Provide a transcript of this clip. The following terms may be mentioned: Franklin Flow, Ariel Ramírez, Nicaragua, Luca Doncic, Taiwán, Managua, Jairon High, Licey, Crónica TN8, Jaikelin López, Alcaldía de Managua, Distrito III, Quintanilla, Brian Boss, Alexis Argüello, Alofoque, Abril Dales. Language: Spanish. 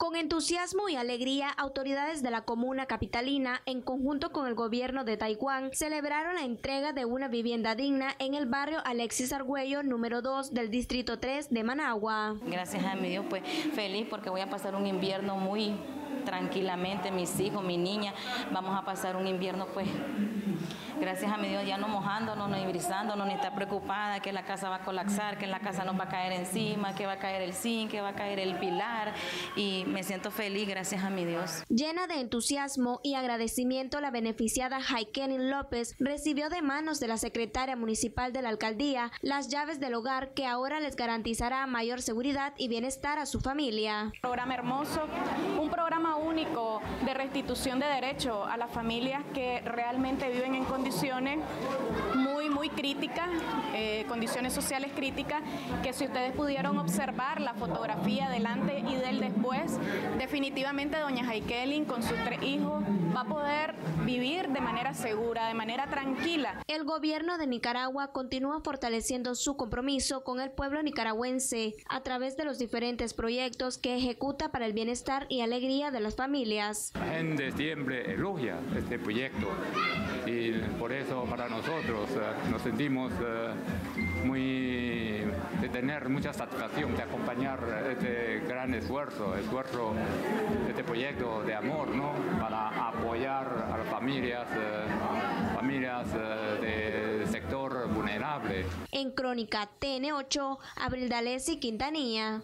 Con entusiasmo y alegría, autoridades de la comuna capitalina, en conjunto con el gobierno de Taiwán, celebraron la entrega de una vivienda digna en el barrio Alexis Argüello, número 2 del distrito 3 de Managua. Gracias a mi Dios, pues feliz porque voy a pasar un invierno muy tranquilamente, mis hijos, mi niña, vamos a pasar un invierno pues... Gracias a mi Dios, ya no mojándonos, ni brizándonos, ni estar preocupada que la casa va a colapsar, que la casa nos va a caer encima, que va a caer el zinc, que va a caer el pilar. Y me siento feliz, gracias a mi Dios. Llena de entusiasmo y agradecimiento, la beneficiada Jaikelin López recibió de manos de la secretaria municipal de la alcaldía las llaves del hogar que ahora les garantizará mayor seguridad y bienestar a su familia. Un programa hermoso, un programa único de restitución de derecho a las familias que realmente viven en condiciones muy críticas, condiciones sociales críticas, que si ustedes pudieron observar la fotografía del antes y del después, definitivamente doña Jaikelin con sus 3 hijos va a poder vivir de manera segura, de manera tranquila. El gobierno de Nicaragua continúa fortaleciendo su compromiso con el pueblo nicaragüense a través de los diferentes proyectos que ejecuta para el bienestar y alegría de las familias. La gente siempre elogia este proyecto y por eso para nosotros nos sentimos muy de tener mucha satisfacción de acompañar este gran esfuerzo este proyecto de amor, ¿no? Para apoyar a las familias, del sector vulnerable. En Crónica TN8, Abril Dales y Quintanilla.